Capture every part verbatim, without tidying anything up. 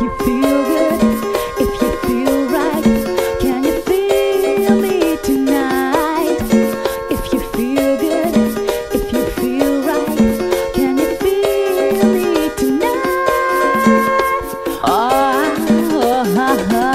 you feel good, if you feel right, can you feel me tonight? If you feel good, if you feel right, can you feel me tonight? Oh, oh, oh, oh.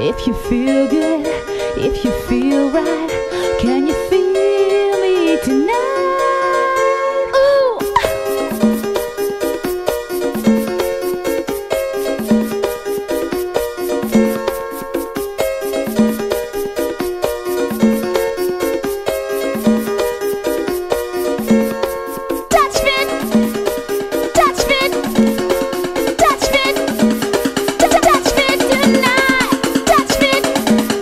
If you feel good, if you feel right, can you feel me tonight? Ooh! Touch fit! Touch fit! Touch fit! Touch fit tonight! That's it.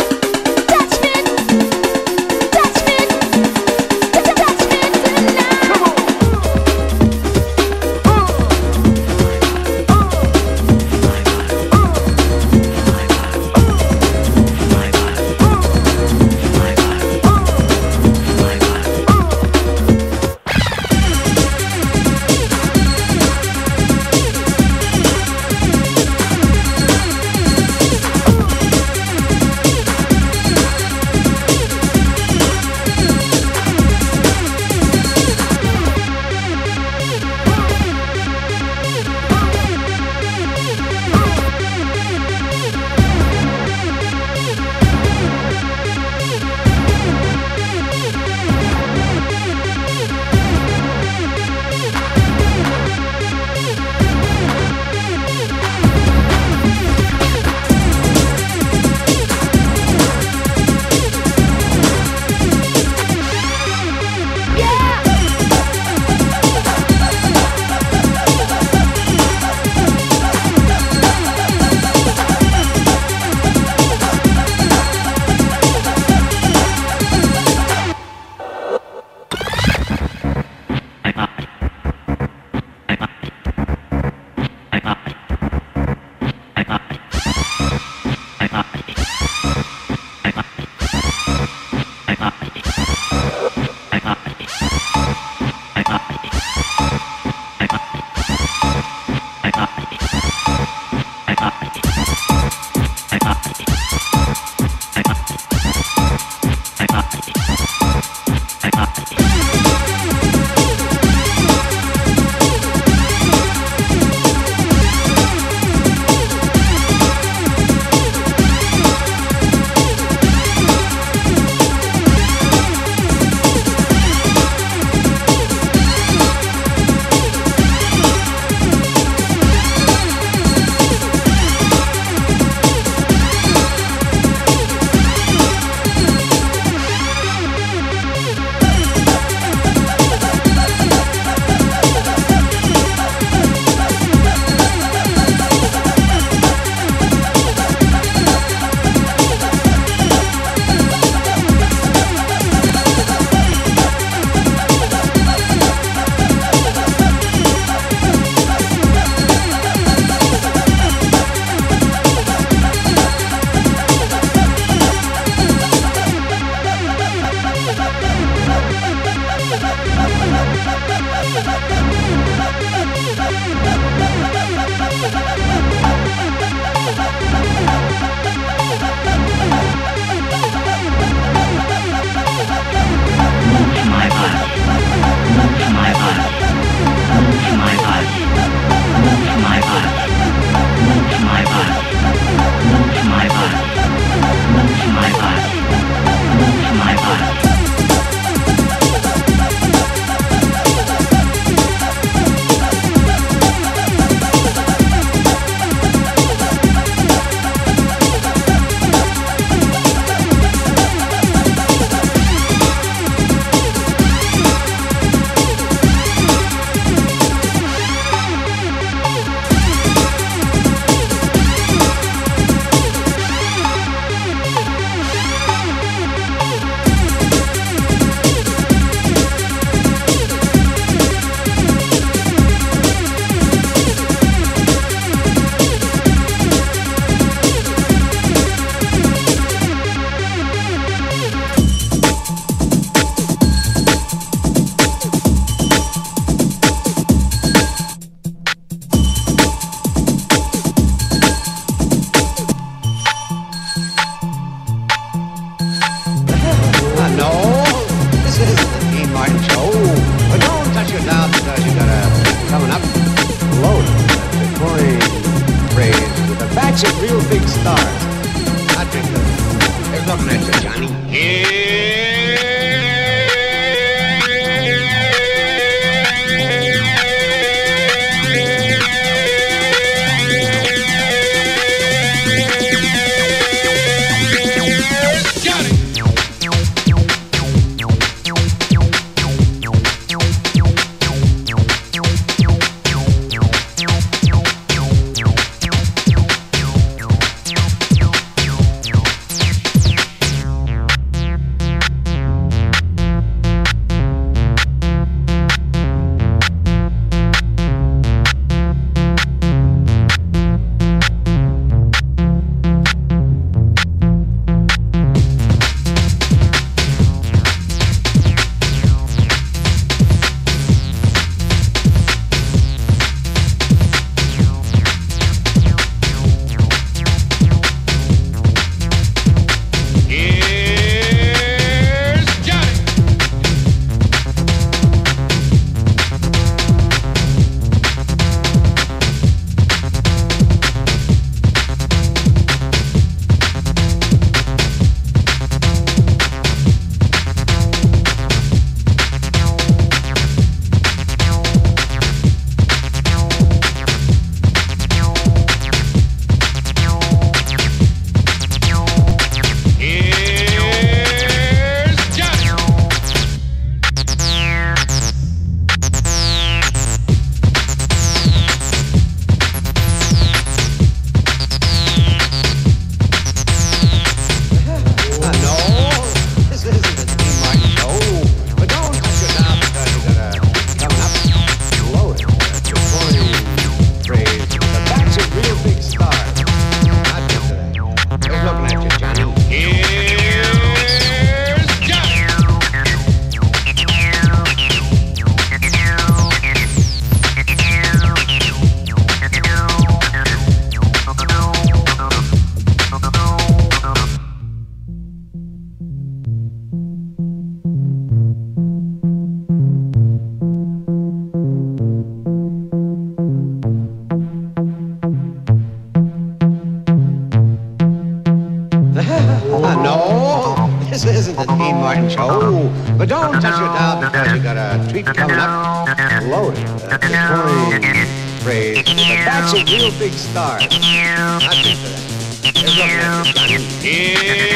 isn't the Dean Martin show. Ooh, but don't touch it now because we got a treat coming up. Loaded. That's a funny phrase. But that's a real big star. Not just that. There's a message on him. Yeah.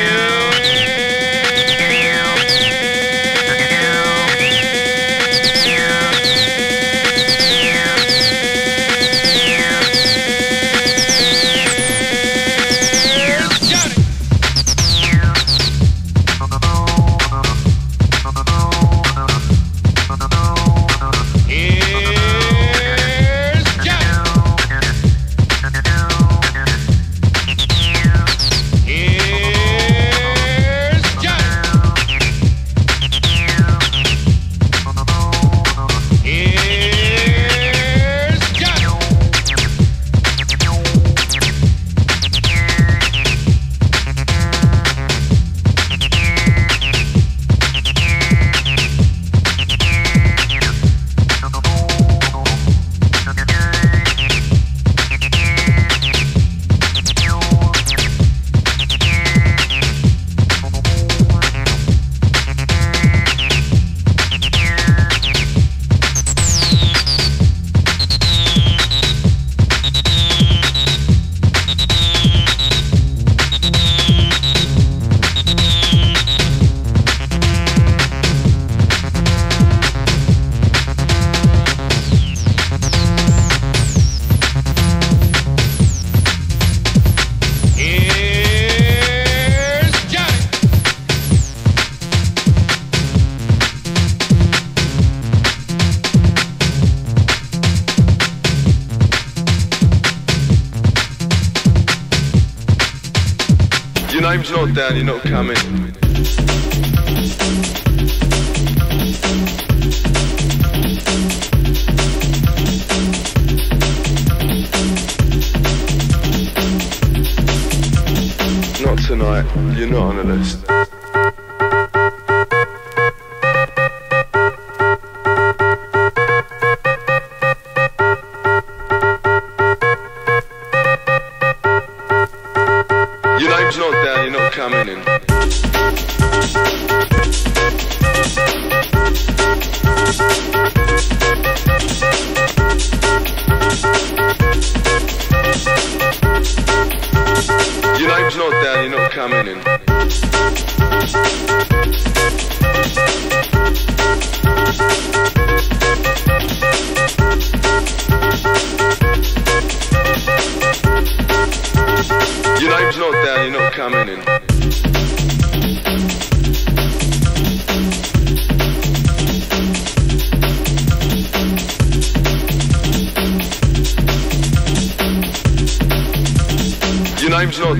Down, you're not coming. Not tonight, you're not on the list.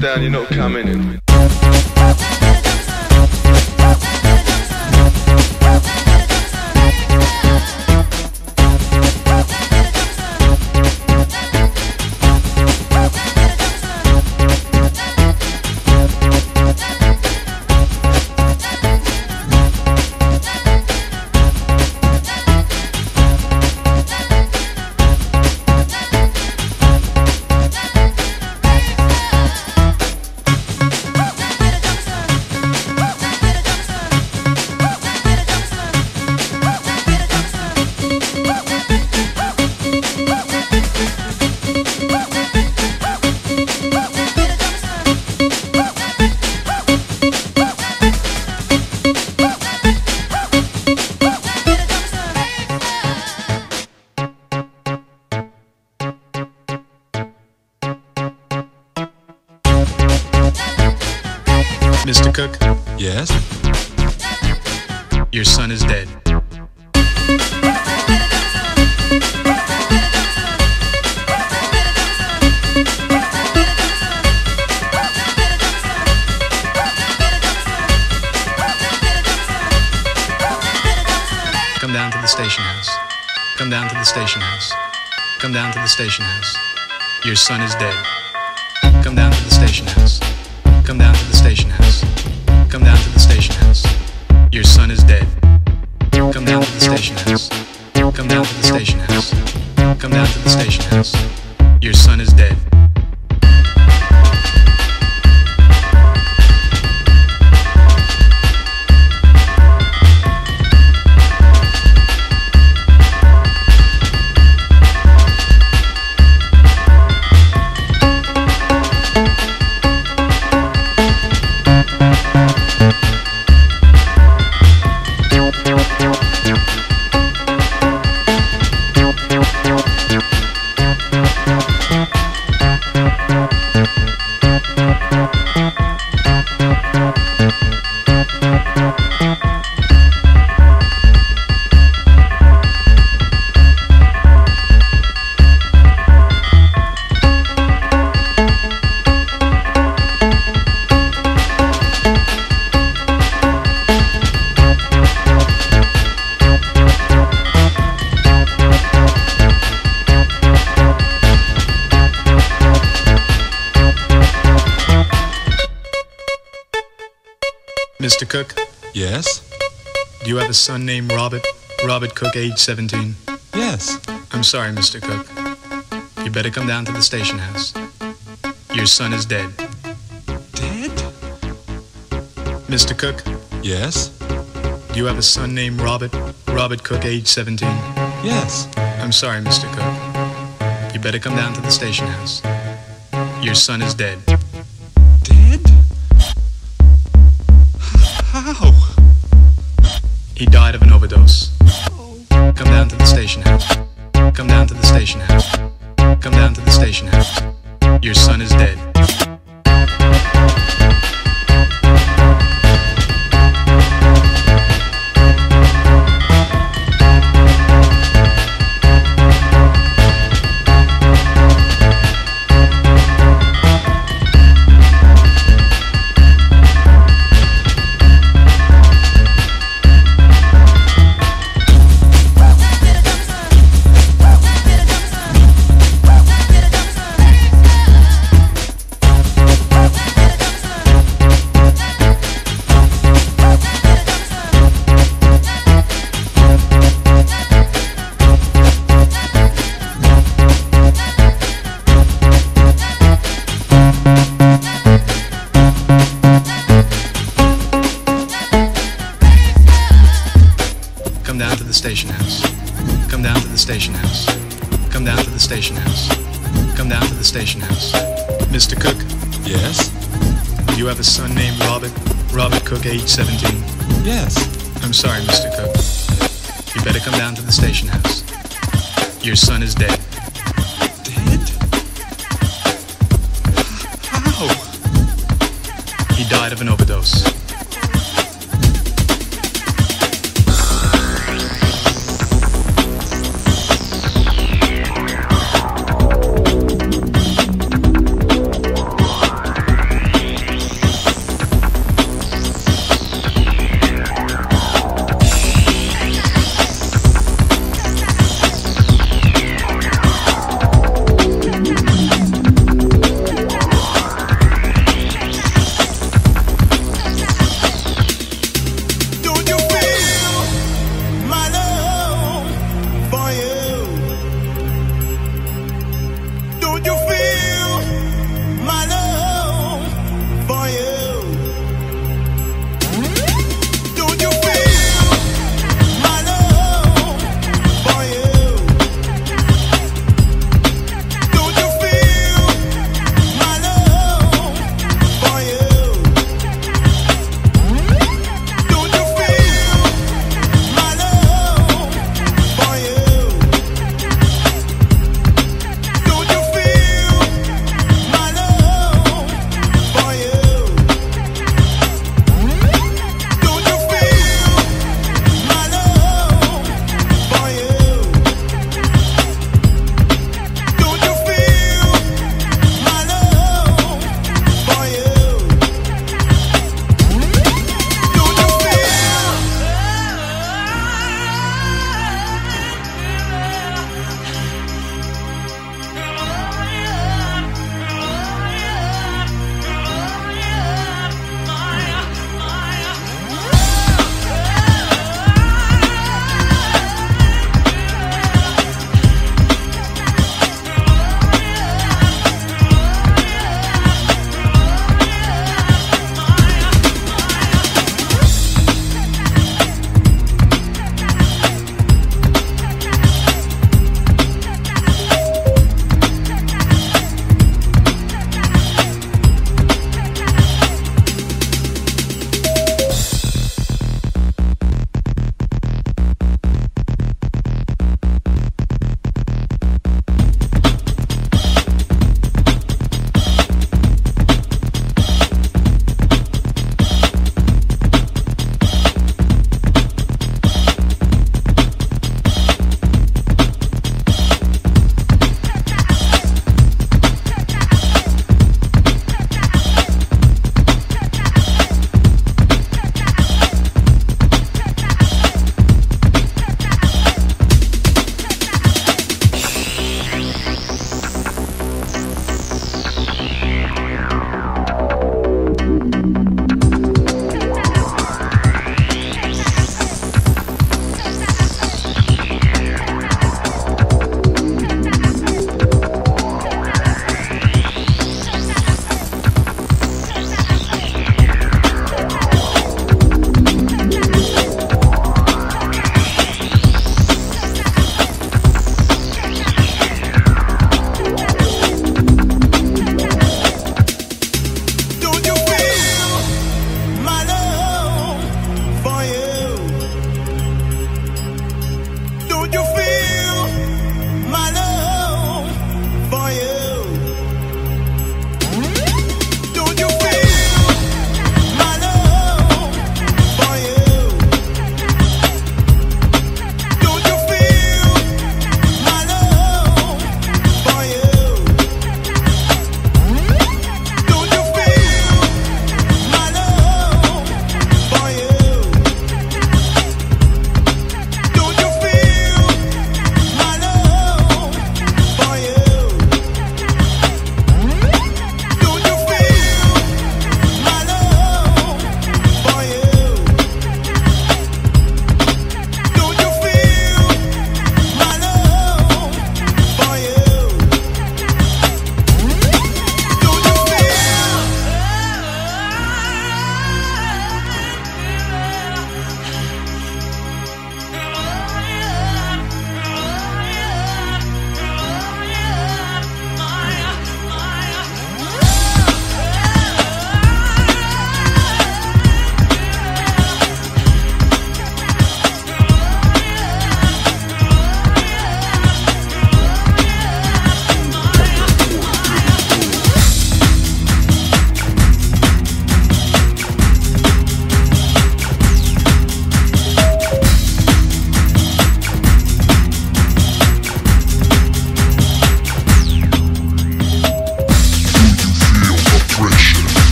Down, you're not coming in. Station house. Your son is dead. Come down to the station house. Come down to the station house. Come down to the station house. Your son is dead. Come down to the station house. Come down to the station house. Come down to the station house. Your son is dead. Mister Cook? Yes? Do you have a son named Robert? Robert Cook, age seventeen? Yes. I'm sorry, Mister Cook. You better come down to the station house. Your son is dead. Dead? Mister Cook? Yes? Do you have a son named Robert? Robert Cook, age seventeen? Yes. I'm sorry, Mister Cook. You better come down to the station house. Your son is dead. Dead? How? He died of an overdose. Oh. Come down to the station house. Come down to the station house. Come down to the station house. Your son is dead. Station house. Come down to the station house. Come down to the station house. Come down to the station house. Mister Cook? Yes? Do you have a son named Robert? Robert Cook, age seventeen? Yes. I'm sorry, Mister Cook. You better come down to the station house. Your son is dead. Dead? How? He died of an overdose.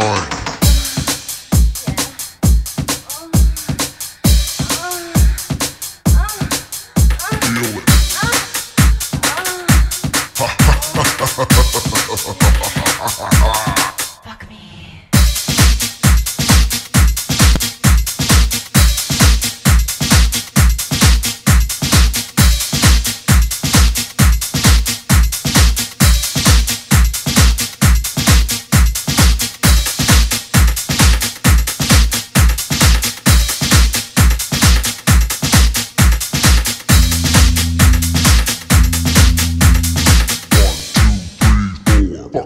hard. Fuck me. Fuck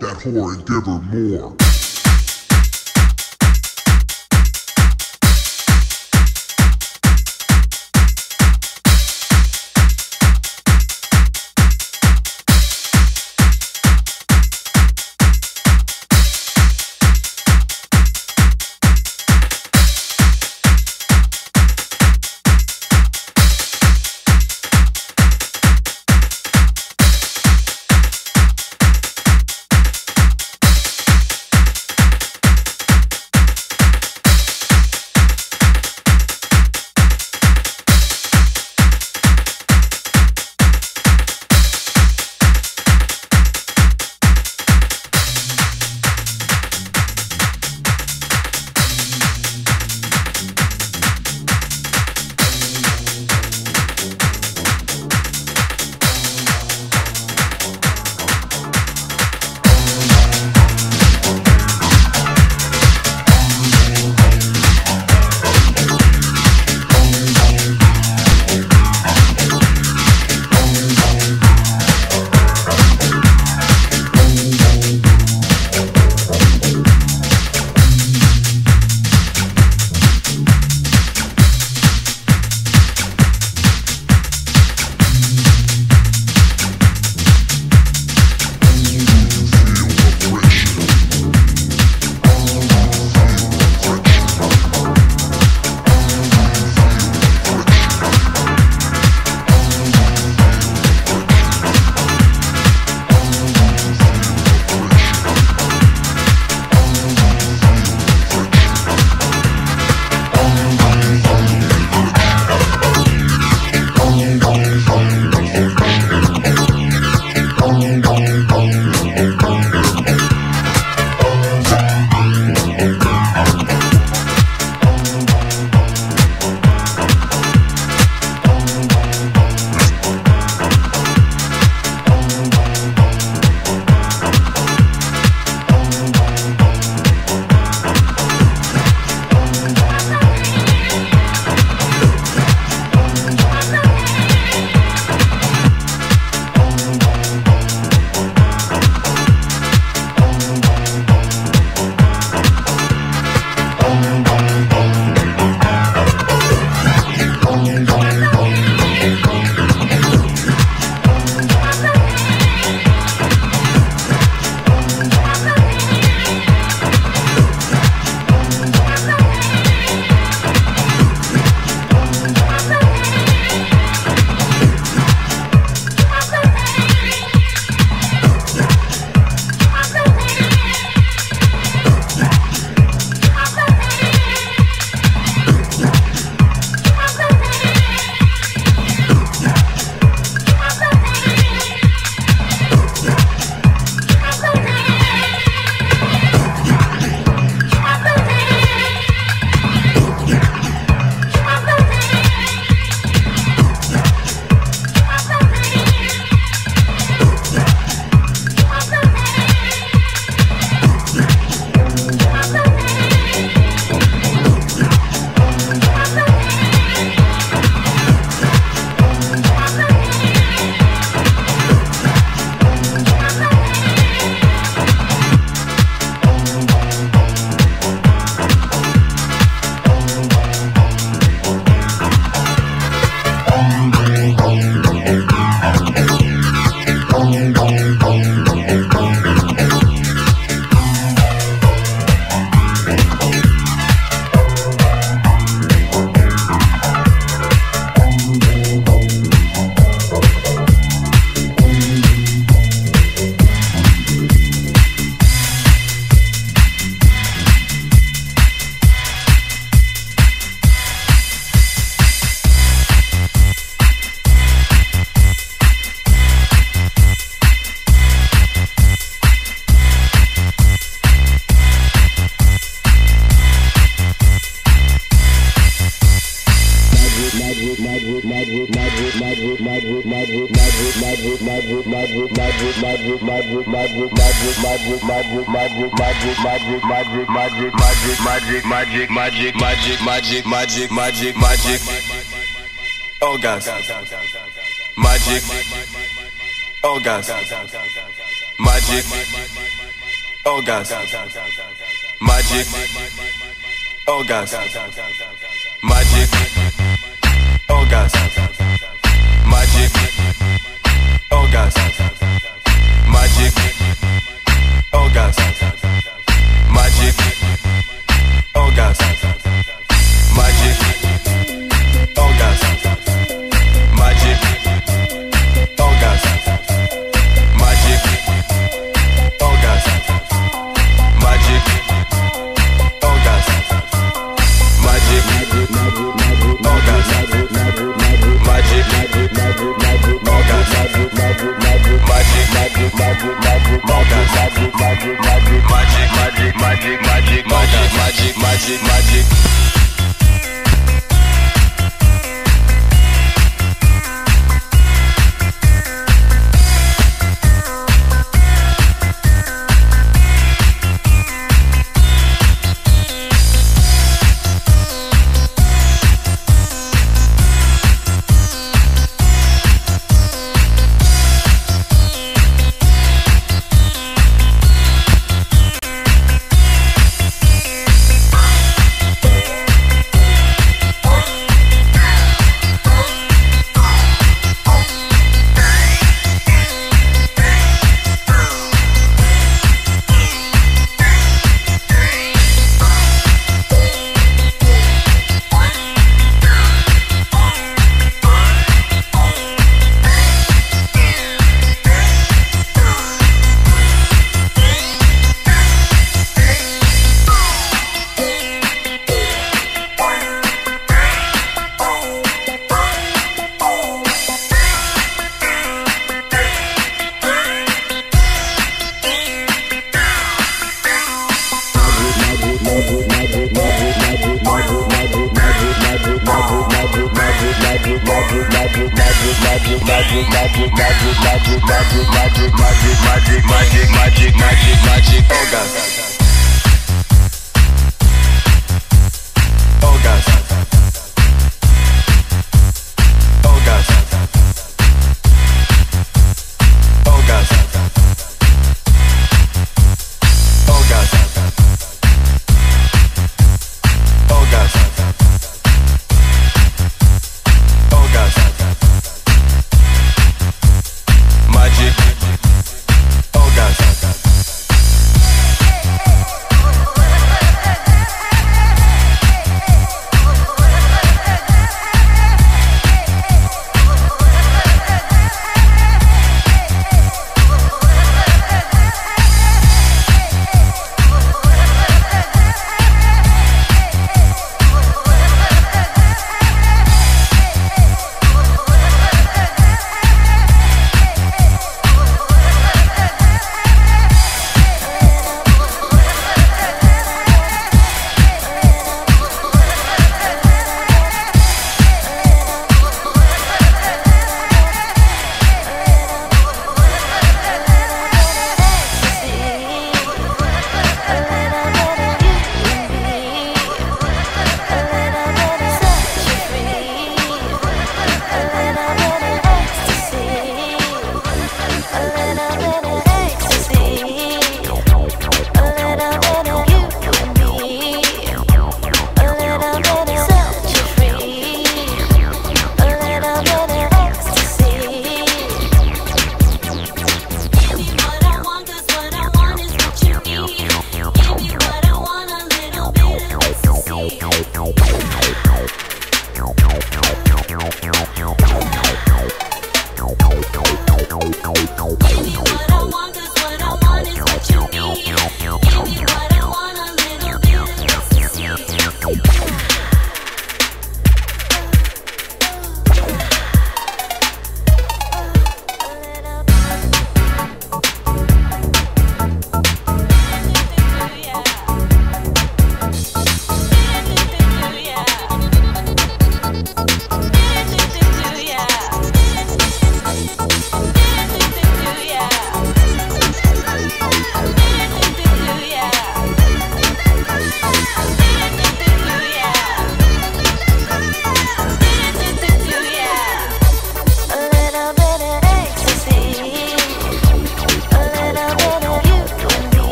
that whore and give her more. magic, magic, magic, magic, magic, magic, magic, magic, magic, magic, magic, magic, magic, magic, magic. Oh guys, magic. Oh guys, magic. Oh guys, magic. Oh guys, magic. Oh guys, magic. Oh guys, magic. Oh guys, magic. Oh guys, magic. Oh guys, magic. Oh guys, magic. Oh guys, magic. Oh guys, magic. Oh guys, magic. Oh guys, magic. Magic, magic, magic, magic, magic, magic, magic, magic, magic. Magic. Oh guys.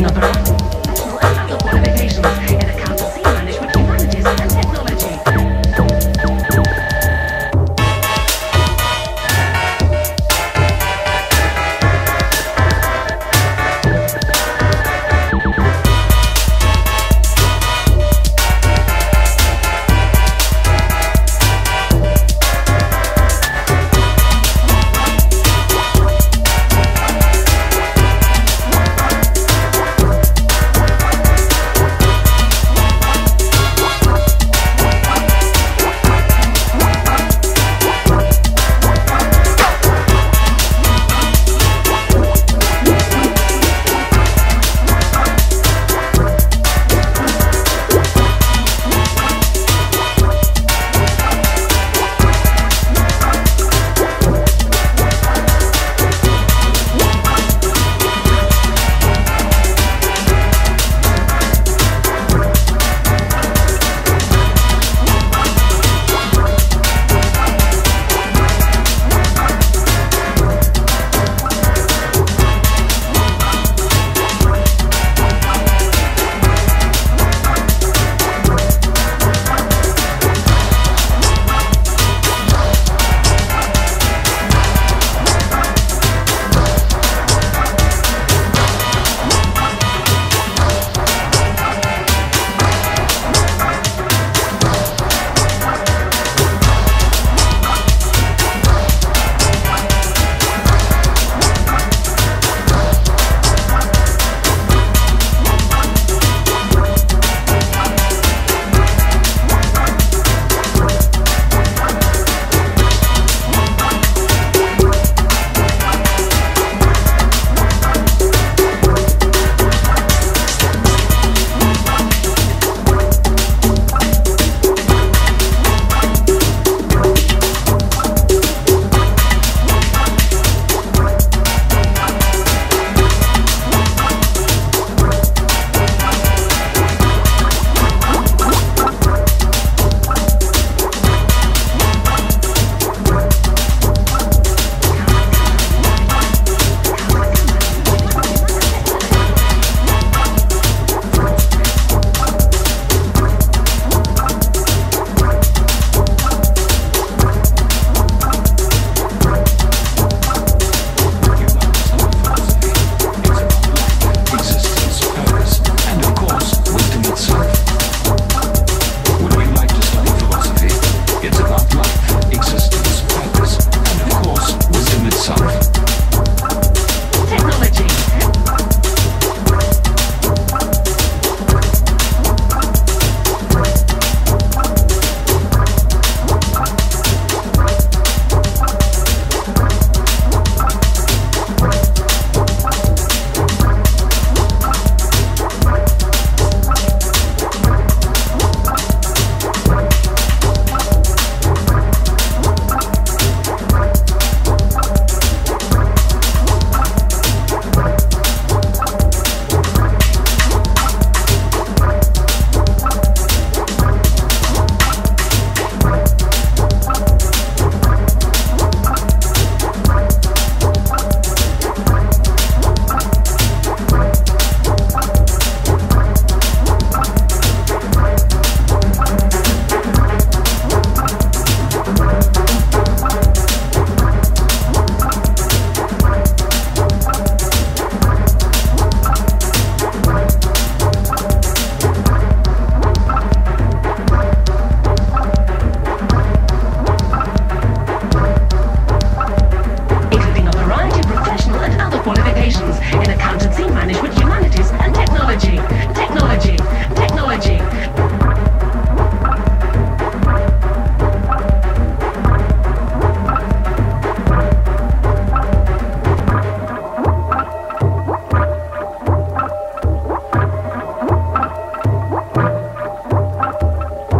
thinking of the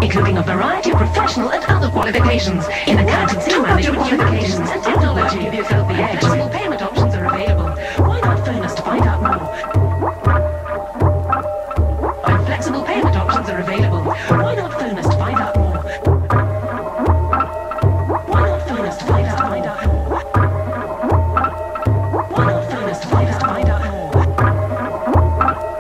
including a variety of professional and other qualifications in accountancy, management, communications and technology. Give yourself the edge. Flexible payment options are available. Why not phone us to find out more? When flexible payment options are available, why not phone us to find out more? Why not phone us to find out more? Why not phone us to find out more?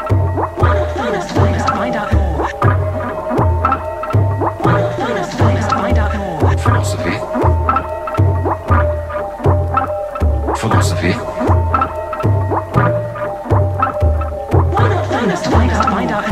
Find out, find out